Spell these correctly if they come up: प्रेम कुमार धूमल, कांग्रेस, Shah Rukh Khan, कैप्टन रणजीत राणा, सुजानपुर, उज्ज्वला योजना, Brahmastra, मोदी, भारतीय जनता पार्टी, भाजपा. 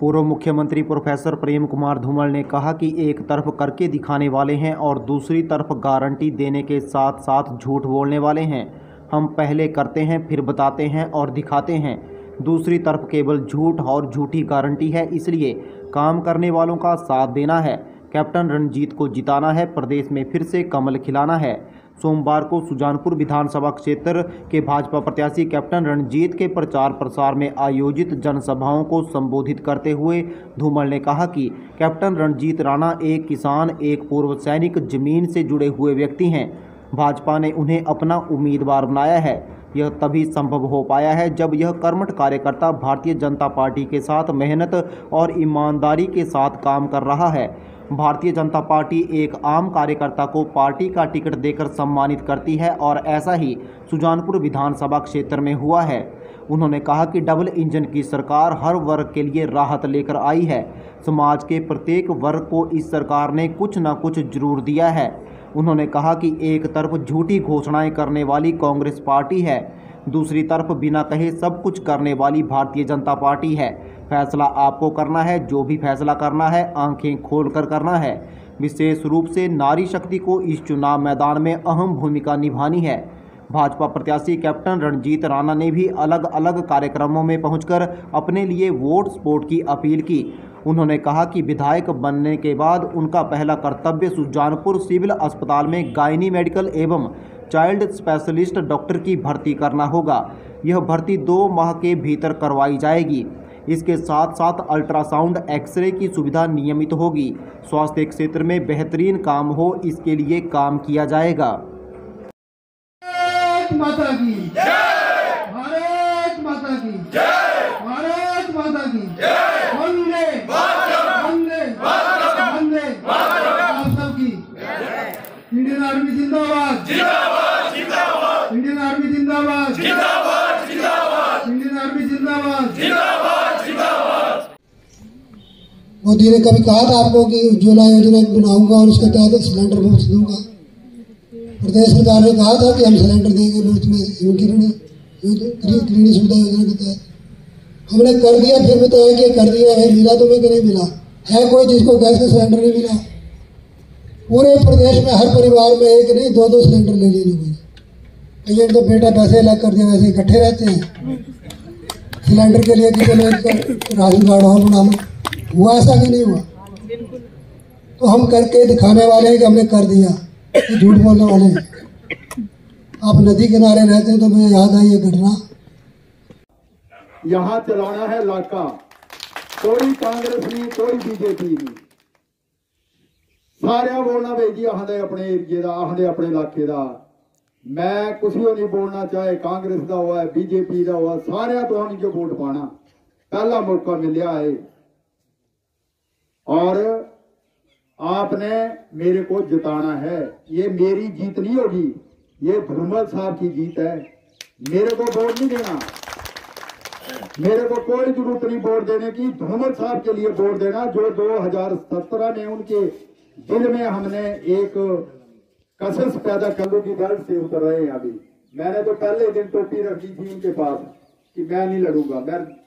पूर्व मुख्यमंत्री प्रोफेसर प्रेम कुमार धूमल ने कहा कि एक तरफ करके दिखाने वाले हैं और दूसरी तरफ गारंटी देने के साथ साथ झूठ बोलने वाले हैं। हम पहले करते हैं, फिर बताते हैं और दिखाते हैं। दूसरी तरफ केवल झूठ और झूठी गारंटी है, इसलिए काम करने वालों का साथ देना है। कैप्टन रणजीत को जिताना है, प्रदेश में फिर से कमल खिलाना है। सोमवार को सुजानपुर विधानसभा क्षेत्र के भाजपा प्रत्याशी कैप्टन रणजीत के प्रचार प्रसार में आयोजित जनसभाओं को संबोधित करते हुए धूमल ने कहा कि कैप्टन रणजीत राणा एक किसान, एक पूर्व सैनिक, जमीन से जुड़े हुए व्यक्ति हैं। भाजपा ने उन्हें अपना उम्मीदवार बनाया है। यह तभी संभव हो पाया है जब यह कर्मठ कार्यकर्ता भारतीय जनता पार्टी के साथ मेहनत और ईमानदारी के साथ काम कर रहा है। भारतीय जनता पार्टी एक आम कार्यकर्ता को पार्टी का टिकट देकर सम्मानित करती है और ऐसा ही सुजानपुर विधानसभा क्षेत्र में हुआ है। उन्होंने कहा कि डबल इंजन की सरकार हर वर्ग के लिए राहत लेकर आई है। समाज के प्रत्येक वर्ग को इस सरकार ने कुछ ना कुछ जरूर दिया है। उन्होंने कहा कि एक तरफ झूठी घोषणाएं करने वाली कांग्रेस पार्टी है, दूसरी तरफ बिना कहे सब कुछ करने वाली भारतीय जनता पार्टी है। फैसला आपको करना है, जो भी फैसला करना है आंखें खोलकर करना है। विशेष रूप से नारी शक्ति को इस चुनाव मैदान में अहम भूमिका निभानी है। भाजपा प्रत्याशी कैप्टन रणजीत राणा ने भी अलग अलग कार्यक्रमों में पहुंचकर अपने लिए वोट सपोर्ट की अपील की। उन्होंने कहा कि विधायक बनने के बाद उनका पहला कर्तव्य सुजानपुर सिविल अस्पताल में गायनी मेडिकल एवं चाइल्ड स्पेशलिस्ट डॉक्टर की भर्ती करना होगा। यह भर्ती 2 माह के भीतर करवाई जाएगी। इसके साथ साथ अल्ट्रासाउंड, एक्सरे की सुविधा नियमित होगी। स्वास्थ्य क्षेत्र में बेहतरीन काम हो, इसके लिए काम किया जाएगा। भारत माता की जय, भारत माता की जय, भारत माता की जय। वंदे मातरम, वंदे मातरम, वंदे मातरम। आप सब की इंडियन आर्मी जिंदाबाद, जिंदाबाद, जिंदाबाद। इंडियन आर्मी जिंदाबाद, जिंदाबाद, जिंदाबाद। इंडियन आर्मी जिंदाबाद, जिंदाबाद, जिंदाबाद। मोदी ने कभी कहा था आपको कि उज्ज्वला योजना बनाऊंगा और उसके तहत सिलेंडर मुफ्त दूंगा। प्रदेश सरकार ने कहा था कि हम सिलेंडर देंगे मुफ्त में, गृहिणी सुविधा योजना के तहत। हमने कर दिया, फिर भी तो है कि कर दिया है, मिला तुम्हें कि नहीं मिला है। कोई जिसको गैस का सिलेंडर नहीं मिला। पूरे प्रदेश में हर परिवार में एक नहीं 2-2 सिलेंडर ले लिए लोगों ने। तो बेटा पैसे अलग कर दिया, वैसे इकट्ठे रहते हैं सिलेंडर के लिए, किसी राशन कार्ड हो बनाना। हुआ ऐसा कि नहीं हुआ? तो हम करके दिखाने वाले हैं कि हमने कर दिया, झूठ बोलने वाले हैं। आप नदी किनारे रहते हैं तो मैं याद आई ये घटना। यहाँ चलाना है लाका, कोई कांग्रेस नहीं, कोई बीजेपी नहीं। सारे बोलना भाई जी आखदे अपने एरिए का, आखदे अपने इलाके का। मैं कुछ भी नहीं बोलना, चाहे कांग्रेस का हो, बीजेपी का हो, सारे तो हम जो वोट पाना पहला मौका मिलया है। और आपने मेरे को जिताना है। ये मेरी जीत नहीं होगी, ये धूमल साहब की जीत है। मेरे को वोट नहीं देना, मेरे को कोई जरूरत नहीं वोट देने की। धूमल साहब के लिए वोट देना, जो 2017 में उनके दिल में हमने एक कसस पैदा करने की दर्द से उतर रहे हैं। अभी मैंने तो पहले दिन टोपी रखी थी उनके पास कि मैं नहीं लड़ूंगा, मैं